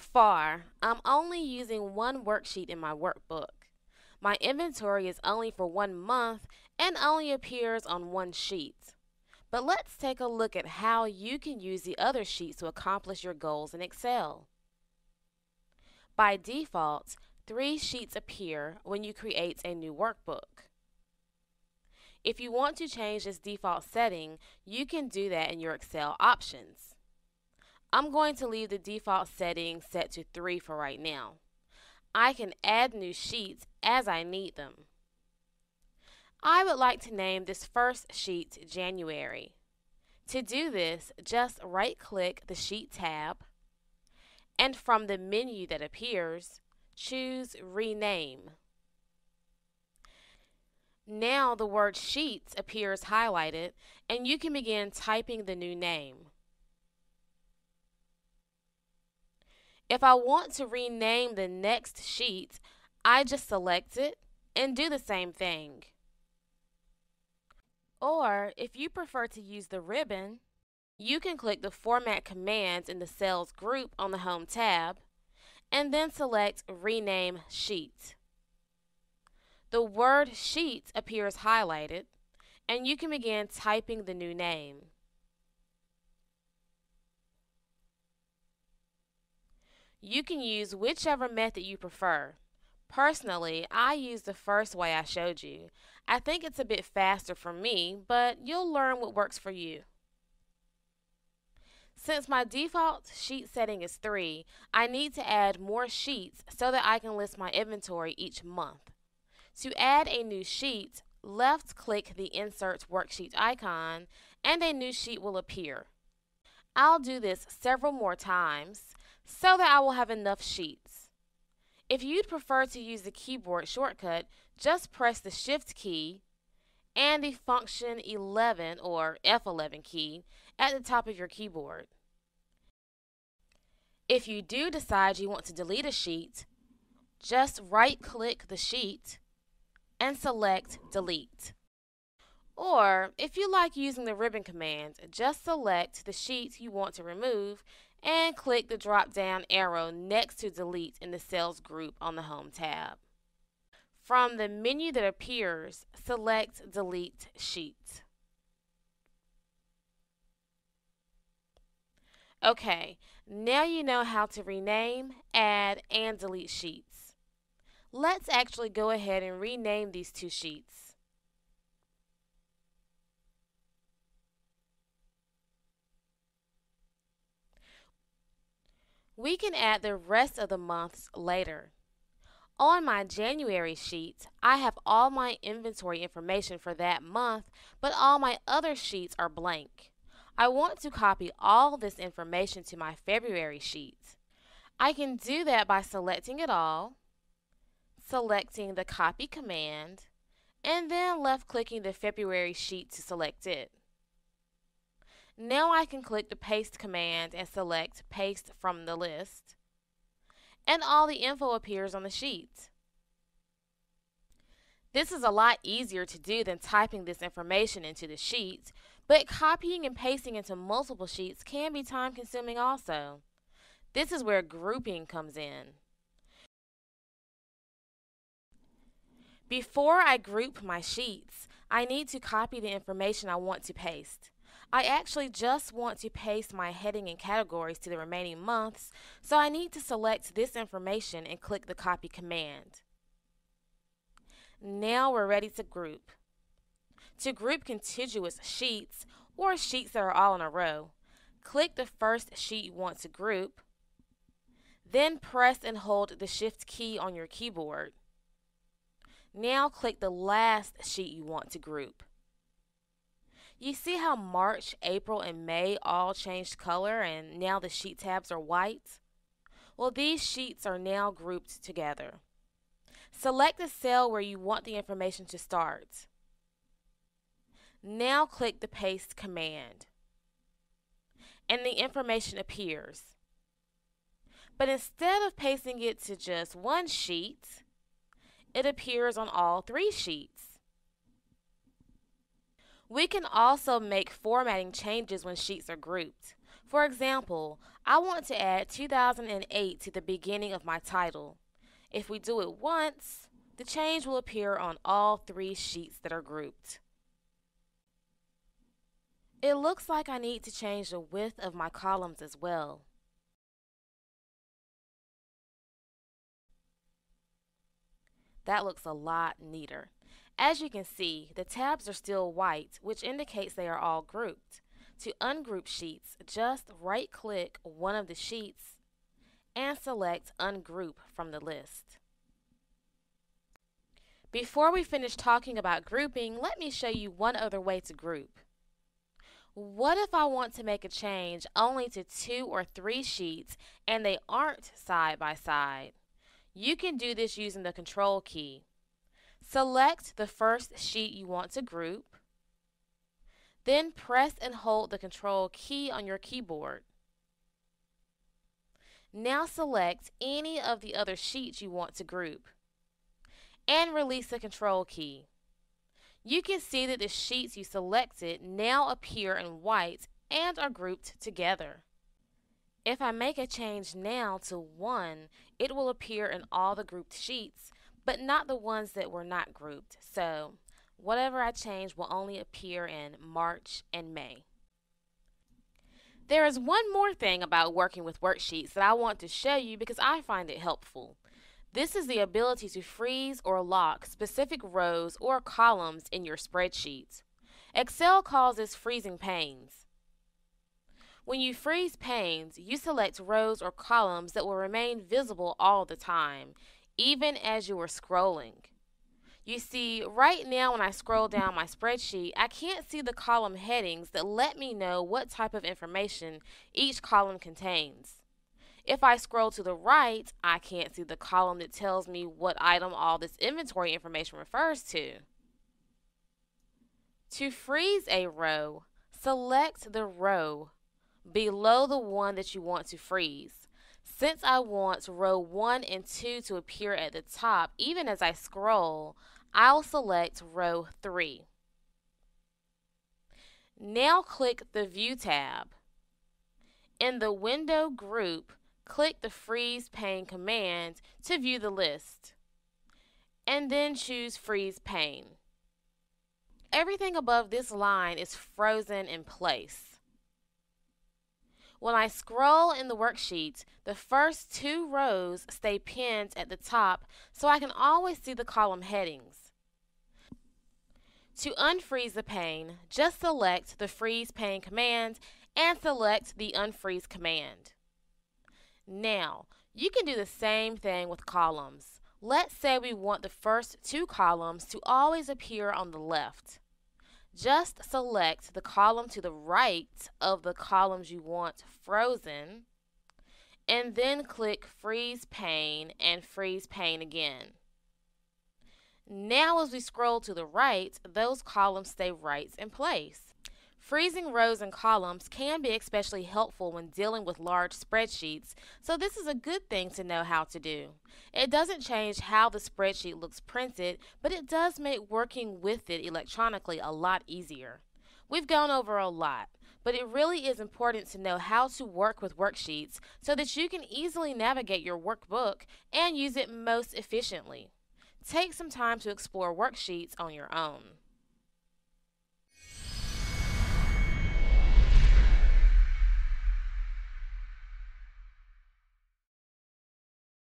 far, I'm only using one worksheet in my workbook. My inventory is only for 1 month and only appears on one sheet. But let's take a look at how you can use the other sheets to accomplish your goals in Excel. By default, 3 sheets appear when you create a new workbook. If you want to change this default setting, you can do that in your Excel options. I'm going to leave the default setting set to 3 for right now. I can add new sheets as I need them. I would like to name this first sheet January. To do this, just right-click the Sheet tab, and from the menu that appears, choose Rename. Now the word Sheets appears highlighted, and you can begin typing the new name. If I want to rename the next sheet, I just select it and do the same thing. Or, if you prefer to use the ribbon, you can click the Format commands in the Cells group on the Home tab, and then select Rename Sheet. The word Sheet appears highlighted, and you can begin typing the new name. You can use whichever method you prefer. Personally, I use the first way I showed you. I think it's a bit faster for me, but you'll learn what works for you. Since my default sheet setting is 3, I need to add more sheets so that I can list my inventory each month. To add a new sheet, left-click the Insert Worksheet icon, and a new sheet will appear. I'll do this several more times so that I will have enough sheets. If you'd prefer to use the keyboard shortcut, just press the Shift key and the function 11 or F11 key at the top of your keyboard. If you do decide you want to delete a sheet, just right-click the sheet and select Delete. Or, if you like using the ribbon command, just select the sheet you want to remove and click the drop-down arrow next to Delete in the Cells group on the Home tab. From the menu that appears, select Delete Sheet. Okay, now you know how to rename, add, and delete sheets. Let's actually go ahead and rename these 2 sheets. We can add the rest of the months later. On my January sheet, I have all my inventory information for that month, but all my other sheets are blank. I want to copy all this information to my February sheet. I can do that by selecting it all, selecting the Copy command, and then left-clicking the February sheet to select it. Now I can click the Paste command and select Paste from the list, and all the info appears on the sheet. This is a lot easier to do than typing this information into the sheet, but copying and pasting into multiple sheets can be time-consuming also. This is where grouping comes in. Before I group my sheets, I need to copy the information I want to paste. I actually just want to paste my heading and categories to the remaining months, so I need to select this information and click the Copy command. Now we're ready to group. To group contiguous sheets, or sheets that are all in a row, click the first sheet you want to group, then press and hold the Shift key on your keyboard. Now click the last sheet you want to group. You see how March, April, and May all changed color and now the sheet tabs are white? Well, these sheets are now grouped together. Select the cell where you want the information to start. Now click the Paste command, and the information appears. But instead of pasting it to just one sheet, it appears on all 3 sheets. We can also make formatting changes when sheets are grouped. For example, I want to add 2008 to the beginning of my title. If we do it once, the change will appear on all three sheets that are grouped. It looks like I need to change the width of my columns as well. That looks a lot neater. As you can see, the tabs are still white, which indicates they are all grouped. To ungroup sheets, just right-click one of the sheets and select Ungroup from the list. Before we finish talking about grouping, let me show you one other way to group. What if I want to make a change only to 2 or 3 sheets and they aren't side by side? You can do this using the Control key. Select the first sheet you want to group, then press and hold the Control key on your keyboard. Now select any of the other sheets you want to group and release the Control key. You can see that the sheets you selected now appear in white and are grouped together. If I make a change now to 1, it will appear in all the grouped sheets, but not the ones that were not grouped. So whatever I change will only appear in March and May. There is one more thing about working with worksheets that I want to show you because I find it helpful. This is the ability to freeze or lock specific rows or columns in your spreadsheets. Excel calls this freezing panes. When you freeze panes, you select rows or columns that will remain visible all the time, even as you are scrolling. You see, right now when I scroll down my spreadsheet, I can't see the column headings that let me know what type of information each column contains. If I scroll to the right, I can't see the column that tells me what item all this inventory information refers to. To freeze a row, select the row below the one that you want to freeze. Since I want row 1 and 2 to appear at the top, even as I scroll, I'll select row 3. Now click the View tab. In the Window group, click the Freeze Pane command to view the list, and then choose Freeze Pane. Everything above this line is frozen in place. When I scroll in the worksheet, the first 2 rows stay pinned at the top so I can always see the column headings. To unfreeze the pane, just select the Freeze Pane command and select the Unfreeze command. Now, you can do the same thing with columns. Let's say we want the first 2 columns to always appear on the left. Just select the column to the right of the columns you want frozen, and then click Freeze Pane and Freeze Pane again. Now as we scroll to the right, those columns stay right in place. Freezing rows and columns can be especially helpful when dealing with large spreadsheets, so this is a good thing to know how to do. It doesn't change how the spreadsheet looks printed, but it does make working with it electronically a lot easier. We've gone over a lot, but it really is important to know how to work with worksheets so that you can easily navigate your workbook and use it most efficiently. Take some time to explore worksheets on your own.